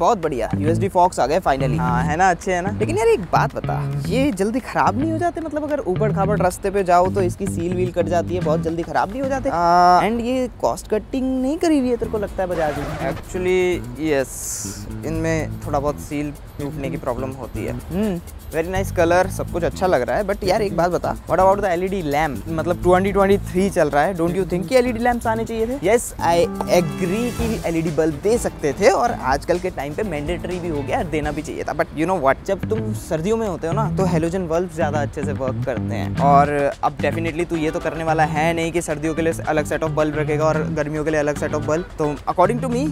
बहुत बढ़िया, USD fox आ गए फाइनली। हाँ है ना, अच्छे है ना। लेकिन यार एक बात बता, ये जल्दी खराब नहीं हो जाते? मतलब अगर ऊबड़ खाबड़ रास्ते पे जाओ तो इसकी सील व्हील कट जाती है, बहुत जल्दी खराब नहीं हो जाते? एंड ये कॉस्ट कटिंग नहीं करी हुई है तेरे को लगता है बजाज में? एक्चुअली यस, इनमें थोड़ा बहुत सील टूटने की प्रॉब्लम होती है। वेरी नाइस कलर, सब कुछ अच्छा लग रहा है, बट यार एक बात बता, what about the LED lamp? मतलब 2023 चल रहा है, डोंट यू थिंक कि एलईडी लैम्प्स आने चाहिए थे? यस आई एग्री कि एलईडी बल्ब दे सकते थे और आजकल के टाइम पे मैंडेटरी भी हो गया, देना भी चाहिए था। बट यू नो व्हाट, जब तुम सर्दियों में होते हो ना तो हेलोजन बल्ब ज़्यादा अच्छे से वर्क करते हैं। और अब डेफिनेटली तू ये तो करने वाला है नहीं कि सर्दियों के लिए अलग सेट ऑफ बल्ब रखेगा और गर्मियों के लिए अलग सेट ऑफ बल्ब, तो अकॉर्डिंग टू मी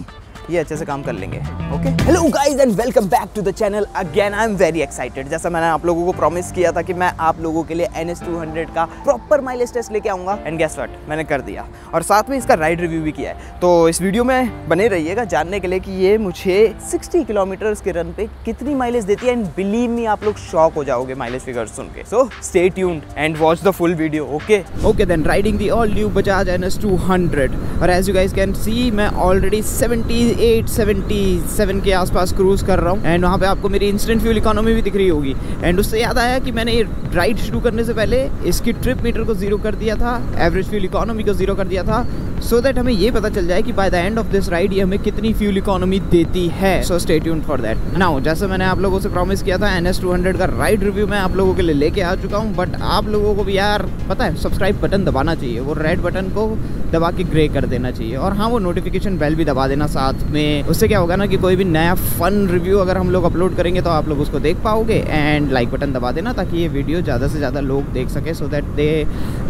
ये अच्छे से काम कर लेंगे। Okay, hello guys and welcome back to the channel again. I am very excited. जैसा मैंने आप लोगों को प्रॉमिस किया था कि मैं आप लोगों के लिए NS 200 का प्रॉपर माइलेज टेस्ट लेके आऊंगा, एंड गेस व्हाट, मैंने कर दिया। और साथ में इसका राइड रिव्यू भी किया है, तो इस वीडियो में बने रहिएगा जानने के लिए कि ये मुझे 60 किलोमीटर के रन पे कितनी माइलेज देती है। एंड बिलीव मी, आप लोग शॉक हो जाओगे माइलेज फिगर सुन के। So stay tuned and watch the full video. Okay okay then, riding the all new Bajaj NS 200। और as you guys can see, मैं ऑलरेडी 77 के आसपास क्रूज कर रहा हूँ। एंड वहाँ पे आपको मेरी इंस्टेंट फ्यूल इकोनॉमी भी दिख रही होगी। एंड उससे याद आया कि मैंने ये राइड शुरू करने से पहले इसकी ट्रिप मीटर को जीरो कर दिया था, एवरेज फ्यूल इकोनॉमी को जीरो कर दिया था, सो दैट हमें ये पता चल जाए कि by the end of this ride ये हमें कितनी फ्यूल इकोनॉमी देती है। So stay tuned for that. Now जैसे मैंने आप लोगों से प्रॉमिस किया था, NS 200 का राइड रिव्यू मैं आप लोगों के लिए लेके आ चुका हूँ। बट आप लोगों को भी यार पता है, सब्सक्राइब बटन दबाना चाहिए, वो रेड बटन को दबा के ग्रे कर देना चाहिए। और हाँ, वो नोटिफिकेशन बेल भी दबा देना साथ में। उससे क्या होगा ना कि कोई भी नया फन रिव्यू अगर हम लोग अपलोड करेंगे तो आप लोग उसको देख पाओगे। एंड लाइक बटन दबा देना ताकि ये वीडियो ज़्यादा से ज़्यादा लोग देख सके, so that they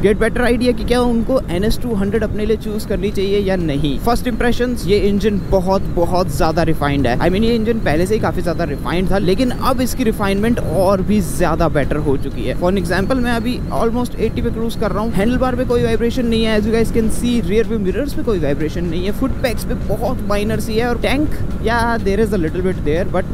get better idea कि क्या उनको NS 200 अपने लिए चूज़ करनी चाहिए या नहीं। फर्स्ट इंप्रेशंस, ये इंजन बहुत ज़्यादा रिफाइंड है। आई मीन ये इंजन पहले से ही काफ़ी ज़्यादा रिफाइंड था, लेकिन अब इसकी रिफाइनमेंट और भी ज़्यादा बेटर हो चुकी है। फॉर एग्जाम्पल, मैं अभी ऑलमोस्ट 80 पे क्रूज कर रहा हूँ। हैंडल बार पे कोई वाइब्रेशन नहीं है, as you guys can see. Rear view mirrors पे कोई वाइब्रेशन नहीं है, फुट पैक्स पे बहुत माइनर सी है। और टैंक या there is a little bit there, but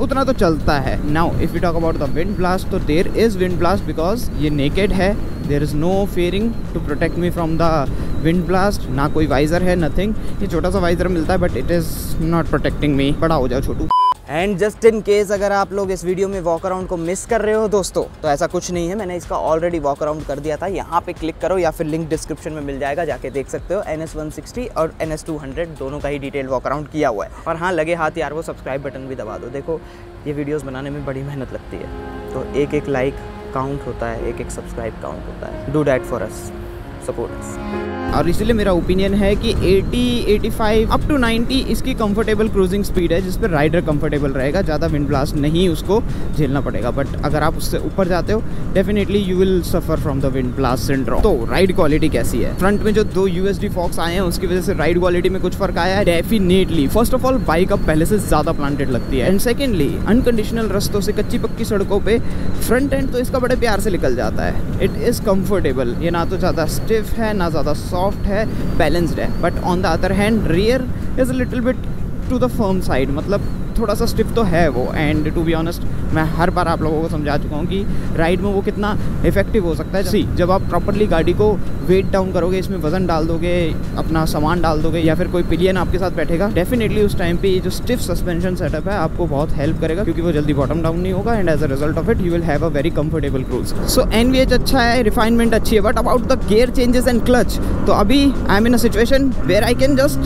उतना तो चलता है। Now if you talk about the wind blast, तो there is wind blast because ये नेकेड है। There is no fairing to protect me from the wind blast. ना कोई visor है, नथिंग। ये छोटा सा वाइजर मिलता है, but it is not protecting me. बड़ा हो जाओ छोटू। एंड जस्ट इन केस अगर आप लोग इस वीडियो में वॉक अराउंड को मिस कर रहे हो दोस्तों, तो ऐसा कुछ नहीं है, मैंने इसका ऑलरेडी वॉक अराउंड कर दिया था। यहाँ पे क्लिक करो या फिर लिंक डिस्क्रिप्शन में मिल जाएगा, जाके देख सकते हो। NS 160 और NS 200 दोनों का ही डिटेल वॉक अराउंड किया हुआ है। और हाँ, लगे हाथ यार वो सब्सक्राइब बटन भी दबा दो। देखो ये वीडियोज़ बनाने में बड़ी मेहनत लगती है, तो एक एक लाइक काउंट होता है, एक एक सब्सक्राइब काउंट होता है। Do that for us, support us. और इसलिए मेरा ओपिनियन है कि 80, 85 अप टू 90 इसकी कंफर्टेबल क्रूजिंग स्पीड है, जिस पर राइडर कंफर्टेबल रहेगा, ज़्यादा विंड ब्लास्ट नहीं उसको झेलना पड़ेगा। बट अगर आप उससे ऊपर जाते हो, definitely you will suffer from the wind blast syndrome. तो राइड क्वालिटी कैसी है? फ्रंट में जो दो USD फॉक्स आए हैं, उसकी वजह से राइड क्वालिटी में कुछ फर्क आया है definitely. First of all, bike अब पहले से ज़्यादा प्लांटेड लगती है। एंड सेकेंडली, अनकंडीशनल रस्तों से कच्ची पक्की सड़कों पर फ्रंट एंड तो इसका बड़े प्यार से निकल जाता है। इट इज़ कम्फर्टेबल, ये ना तो ज़्यादा स्टिफ है, ना ज़्यादा सॉफ्ट है, बैलेंस्ड है। But on the other hand, rear is little bit to the firm side, मतलब थोड़ा सा स्टिफ तो है वो। एंड टू बी ऑनेस्ट, मैं हर बार आप लोगों को समझा चुका हूँ कि राइड में वो कितना इफेक्टिव हो सकता है। सी, जब आप प्रॉपर्ली गाड़ी को वेट डाउन करोगे, इसमें वजन डाल दोगे, अपना सामान डाल दोगे, या फिर कोई पिलियन आपके साथ बैठेगा, डेफिनेटली उस टाइम पे ये जो स्टिफ सस्पेंशन सेटअप है आपको बहुत हेल्प करेगा, क्योंकि वो जल्दी बॉटम डाउन नहीं होगा। And as a result of it, you will have a very comfortable cruise. So NVH अच्छा है, रिफाइनमेंट अच्छी है। But about the gear changes and clutch, तो अभी I am in a situation where I can just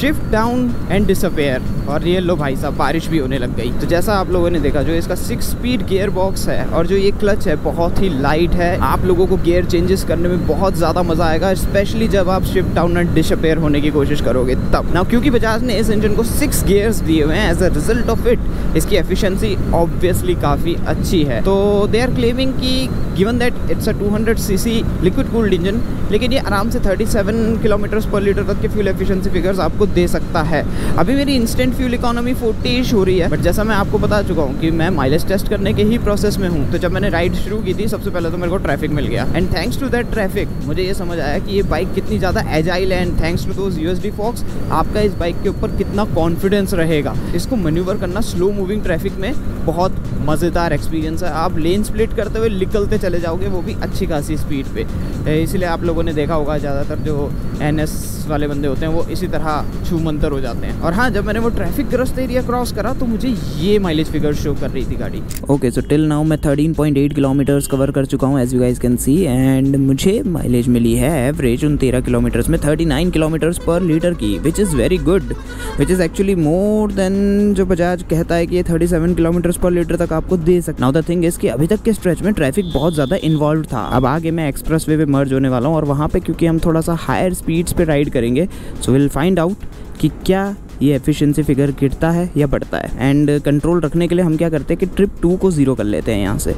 shift down and disappear. और ये लो भाई साहब, बारिश भी होने लग गई। तो जैसा आप लोगों ने देखा, जो इसका 6 स्पीड गियर बॉक्स है और जो ये क्लच है, बहुत ही लाइट है। आप लोगों को गियर चेंजेस करने में बहुत ज़्यादा मज़ा आएगा, स्पेशली जब आप शिफ्ट डाउन एंड डिसअपेयर होने की कोशिश करोगे तब। ना क्योंकि बजाज ने इस इंजन को 6 गियर्स दिए हुए हैं, as a result of it इसकी एफिशिएंसी ऑब्वियसली काफ़ी अच्छी है। तो दे आर क्लेमिंग कि given that it's a 200cc liquid cooled engine, लेकिन ये आराम से 37 किलोमीटर पर लीटर तक के फ्यूल एफिशिएंसी फिगर्स आपको दे सकता है। अभी मेरी इंस्टेंट फ्यूल इकोनॉमी 40-ish हो रही है, बट जैसा मैं आपको बता चुका हूँ कि मैं माइलेज टेस्ट करने के ही प्रोसेस में हूँ। तो जब मैंने राइड शुरू की थी, सबसे पहले तो मेरे को ट्रैफिक मिल गया। And thanks to that traffic, मुझे ये समझ आया कि ये बाइक कितनी ज़्यादा एजाइल है। And thanks to those USD forks, आपका इस बाइक के ऊपर कितना कॉन्फिडेंस रहेगा। इसको मैन्यूवर करना स्लो मूविंग ट्रैफिक में बहुत मज़ेदार एक्सपीरियंस है। आप लेन स्प्लिट करते हुए निकलते चले जाओगे, वो भी अच्छी खासी स्पीड पे। इसलिए आप लोगों ने देखा होगा ज़्यादातर जो NS वाले बंदे होते हैं वो इसी तरह छूमंतर हो जाते हैं। और हाँ, जब मैंने वो ट्रैफिक ग्रस्त एरिया क्रॉस करा तो मुझे ये माइलेज फिगर शो कर रही थी गाड़ी। ओके, सो टिल नाउ मैं 13.8 किलोमीटर्स कवर कर चुका हूँ as you guys can see, and मुझे माइलेज मिली है एवरेज उन 13 किलोमीटर्स में 39 किलोमीटर्स पर लीटर की, which is very good, which is actually more than जो बजाज कहता है कि ये 37 किलोमीटर्स पर लीटर तक आपको दे सकता। नाउ द थिंग इज कि अभी तक के स्ट्रेच में ट्रैफिक बहुत ज़्यादा इन्वॉल्व था। अब आगे मैं एक्सप्रेस वे पे मर्ज होने वाला हूँ और वहाँ पे क्योंकि हम थोड़ा सा हायर स्पीड्स पे राइड करेंगे, सो विल फाइंड आउट कि क्या ये एफिशिएंसी फिगर गिरता है या बढ़ता है। एंड कंट्रोल रखने के लिए हम क्या करते हैं कि ट्रिप 2 को ज़ीरो कर लेते हैं यहाँ से,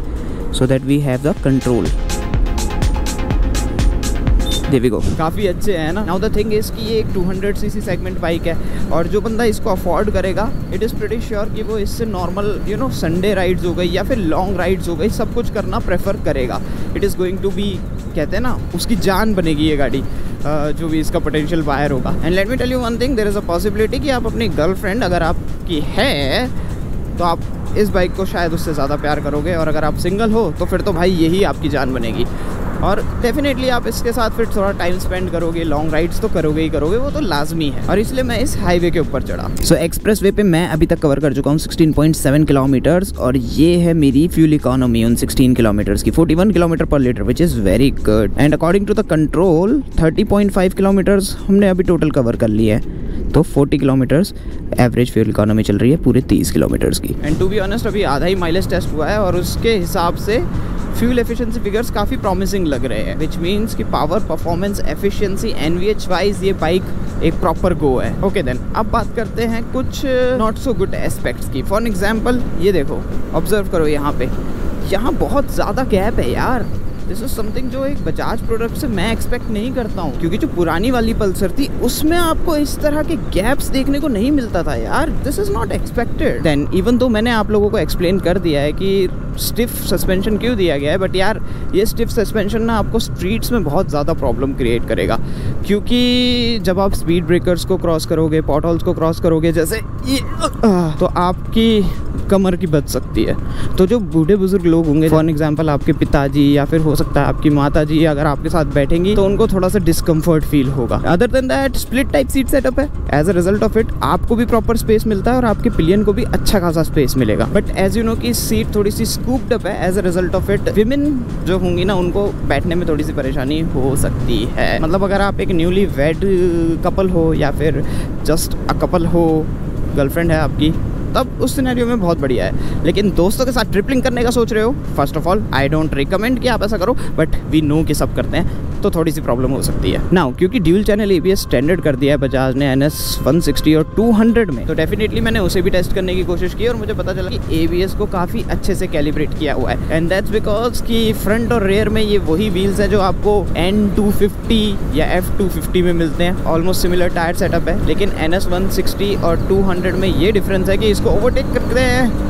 so that we have the control. देवी को काफ़ी अच्छे हैं ना। नाउ द थिंग इज़ कि ये एक 200cc सेगमेंट बाइक है और जो बंदा इसको अफोर्ड करेगा इट इज़ प्रीटी श्योर कि वो इससे normal you know Sunday rides हो गई या फिर लॉन्ग राइड्स हो गई सब कुछ करना प्रेफर करेगा। It is going to be, कहते हैं ना, उसकी जान बनेगी ये गाड़ी, जो भी इसका पोटेंशियल बायर होगा। And let me tell you one thing, there is a possibility कि आप अपनी गर्लफ्रेंड अगर आपकी है तो आप इस बाइक को शायद उससे ज़्यादा प्यार करोगे, और अगर आप सिंगल हो तो फिर तो भाई यही आपकी जान बनेगी। और डेफिनेटली आप इसके साथ फिर थोड़ा टाइम स्पेंड करोगे, लॉन्ग राइड्स तो करोगे ही करोगे, वो तो लाजमी है। और इसलिए मैं इस हाईवे के ऊपर चढ़ा। सो एक्सप्रेस वे पे मैं अभी तक कवर कर चुका हूँ 16.7 किलोमीटर्स और ये है मेरी फ्यूल इकोनॉमी उन 16 किलोमीटर्स की, 41 किलोमीटर पर litre, which is very good. And according to the control 30.5 kilometres हमने अभी टोटल कवर कर लिया है, तो 40 किलोमीटर्स एवरेज फ्यूल इकोनॉमी चल रही है पूरे 30 किलोमीटर्स की। एंड टू बी ऑनेस्ट अभी आधा ही माइलेज टेस्ट हुआ है और उसके हिसाब से फ्यूल एफिशिएंसी फिगर्स काफ़ी प्रॉमिसिंग लग रहे हैं, विच मीन्स कि power, performance, efficiency, NVH wise ये बाइक एक प्रॉपर गो है। ओके देन अब बात करते हैं कुछ नॉट सो गुड एस्पेक्ट्स की। फॉर एग्जांपल ये देखो, ऑब्जर्व करो यहाँ पे, यहाँ बहुत ज़्यादा गैप है यार। दिस इज समथिंग जो एक बजाज प्रोडक्ट से मैं एक्सपेक्ट नहीं करता हूँ, क्योंकि जो पुरानी वाली पल्सर थी उसमें आपको इस तरह के गैप्स देखने को नहीं मिलता था यार। This is not expected. Then even तो मैंने आप लोगों को एक्सप्लेन कर दिया है कि स्टिफ सस्पेंशन क्यों दिया गया है, बट यार ये स्टिफ सस्पेंशन ना आपको स्ट्रीट्स में बहुत ज़्यादा प्रॉब्लम क्रिएट करेगा, क्योंकि जब आप स्पीड ब्रेकर्स को क्रॉस करोगे, पॉट होल्स को क्रॉस करोगे जैसे ये, तो आपकी कमर की बच सकती है। तो जो बूढ़े बुजुर्ग लोग होंगे, फॉर एग्जाम्पल आपके पिताजी या फिर हो सकता है आपकी माताजी, अगर आपके साथ बैठेंगी तो उनको थोड़ा सा डिस्कम्फर्ट फील होगा। Other than that split type seat setup है, as a result of it आपको भी प्रॉपर स्पेस मिलता है और आपके पिलियन को भी अच्छा खासा स्पेस मिलेगा, बट एज यू नो कि सीट थोड़ी सी स्कूप्ड अप है, as a result of it women जो होंगी ना उनको बैठने में थोड़ी सी परेशानी हो सकती है। मतलब अगर आप एक न्यूली वेड कपल हो या फिर जस्ट अ कपल हो, गर्लफ्रेंड है आपकी, तब उस सिनेरियो में बहुत बढ़िया है। लेकिन दोस्तों के साथ ट्रिपलिंग करने का सोच रहे हो, first of all I don't recommend कि आप ऐसा करो, बट वी नो कि सब करते हैं, तो थोड़ी सी प्रॉब्लम हो सकती है। नाउ क्योंकि ड्यूल चैनल ABS स्टैंडर्ड कर दिया है बजाज ने NS 160 और 200 में, तो डेफिनेटली मैंने उसे भी टेस्ट करने की कोशिश की और मुझे पता चला कि ABS को काफ़ी अच्छे से कैलिब्रेट किया हुआ है। एंड दैट्स बिकॉज कि फ्रंट और रेयर में ये वही व्हील्स है जो आपको N 250 या F 250 में मिलते हैं। ऑलमोस्ट सिमिलर टायर सेटअप है, लेकिन NS 160 और 200 में ये डिफरेंस है कि इसको ओवरटेक करते हैं।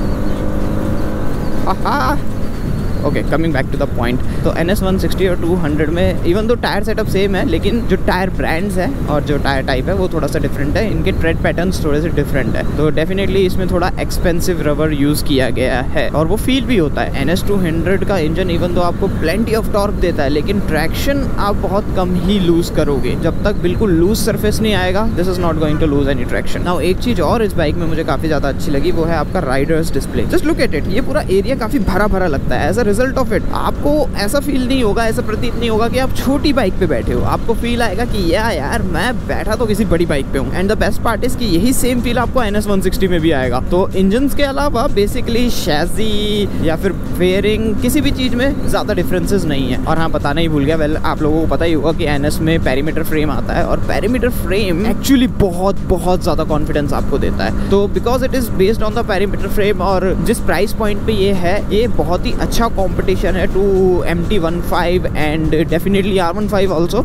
Okay, coming back to the point, तो NS 160 और 200 में इवन तो टायर सेटअप सेम है, लेकिन जो टायर ब्रांड्स है और जो टायर टाइप है वो थोड़ा सा डिफरेंट है, इनके ट्रेड पैटर्न्स थोड़े से डिफरेंट है, तो डेफिनेटली इसमें थोड़ा एक्सपेंसिव रबर यूज़ किया गया है और वो फील भी होता है। NS 200 का इंजन इवन तो आपको प्लेंटी ऑफ टॉर्क देता है, लेकिन ट्रैक्शन आप बहुत कम ही लूज़ करोगे, जब तक बिल्कुल लूज सर्फेस नहीं आएगा this is not going to lose any traction. Now एक चीज़ और इस बाइक में मुझे काफ़ी ज़्यादा अच्छी लगी, वो है आपका riders display. Just look at it, ये पूरा एरिया काफ़ी भरा भरा लगता है। As a result of it आपको ऐसा फील नहीं होगा, ऐसा प्रतीत नहीं होगा कि आप छोटी बाइक पे बैठे हो, आपको फील आएगा कि यार मैं बैठा तो किसी बड़ी बाइक पे हूँ। And the best part is कि यही सेम फील आपको NS 160 में भी आएगा। तो इंजन के अलावा बेसिकली शैजी या फिर फेयरिंग किसी भी चीज़ में ज़्यादा डिफरेंसेस नहीं है। और हाँ, बताना ही भूल गया, वेल आप लोगों को पता ही होगा कि NS में पैरीमीटर फ्रेम आता है और पैरीमीटर फ्रेम एक्चुअली बहुत ज़्यादा कॉन्फिडेंस आपको देता है। तो because it is based on the perimeter frame और जिस प्राइस पॉइंट पर ये है, ये बहुत ही अच्छा competition to MT 15 and definitely R15 also.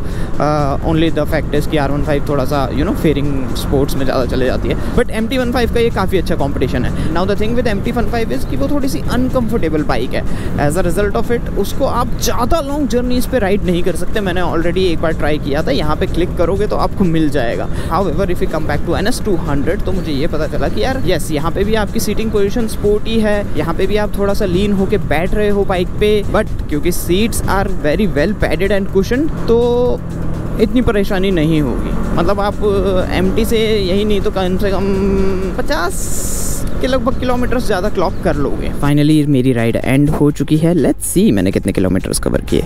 Only the fact is कि R15 थोड़ा सा you know फेयरिंग स्पोर्ट्स में ज़्यादा चले जाती है, बट MT 15 का ये काफ़ी अच्छा कॉम्पिटिशन है. Now the thing with MT 15 is कि वो थोड़ी सी अनकम्फर्टेबल बाइक है. As a result of it उसको आप ज़्यादा लॉन्ग जर्नीज़ पे राइड नहीं कर सकते. मैंने ऑलरेडी एक बार ट्राई किया था, यहाँ पे क्लिक करोगे तो आपको मिल जाएगा. However if you come back to NS 200 तो मुझे ये पता चला कि यार यस, यहाँ पे भी आपकी सीटिंग पोजिशन स्पोर्टी है, यहाँ पे भी आप थोड़ा सा लीन होके बैठ रहे हो बाइक पे, बट क्योंकि seats are very well padded and cushion तो इतनी परेशानी नहीं होगी. मतलब आप MT से यही नहीं तो कम से कम 50 के लगभग किलोमीटर ज़्यादा क्लॉक कर लोगे. फाइनली मेरी राइड एंड हो चुकी है. लेट्स सी मैंने कितने किलोमीटर्स कवर किए.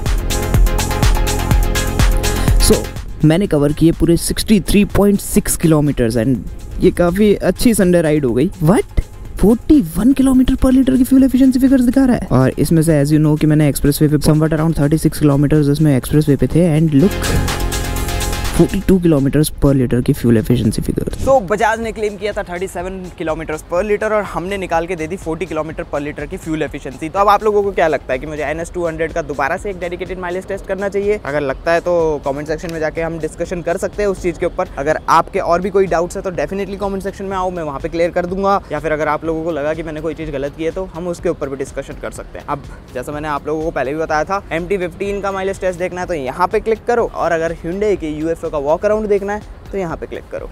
सो मैंने कवर किए पूरे 63.6 किलोमीटर्स एंड ये काफ़ी अच्छी संडे राइड हो गई. वट 41 किलोमीटर पर लीटर की फ्यूल एफिशिएंसी फिगर्स दिखा रहा है. और इसमें से एज यू नो कि मैंने एक्सप्रेस वे पे समवट अराउंड 36 किलोमीटर्स इसमें एक्सप्रेस वे पे थे एंड लुक 42 किलोमीटर्स पर लीटर की फ्यूल एफिशिएंसी फिगर. तो बजाज ने क्लेम किया था 37 किलोमीटर्स पर लीटर और हमने निकाल के दे दी 40 किलोमीटर पर लीटर की फ्यूल एफिशिएंसी. तो अब आप लोगों को क्या लगता है कि मुझे NS 200 का दोबारा से एक डेडिकेटेड माइलेज टेस्ट करना चाहिए? अगर लगता है तो कमेंट सेक्शन में जाके हम डिस्कशन कर सकते हैं उस चीज़ के ऊपर. अगर आपके और भी कोई डाउट्स है तो डेफिनेटली कॉमेंट सेक्शन में आओ, मैं वहाँ पर क्लियर कर दूंगा. या फिर अगर आप लोगों को लगा कि मैंने कोई चीज़ गलत की है तो हम उसके ऊपर भी डिस्कशन कर सकते हैं. अब जैसे मैंने आप लोगों को पहले भी बताया था, MT 15 का माइलेज टेस्ट देखना है तो यहाँ पर क्लिक करो, और अगर Hyundai की UFO का वॉक अराउंड देखना है तो यहाँ पे क्लिक करो.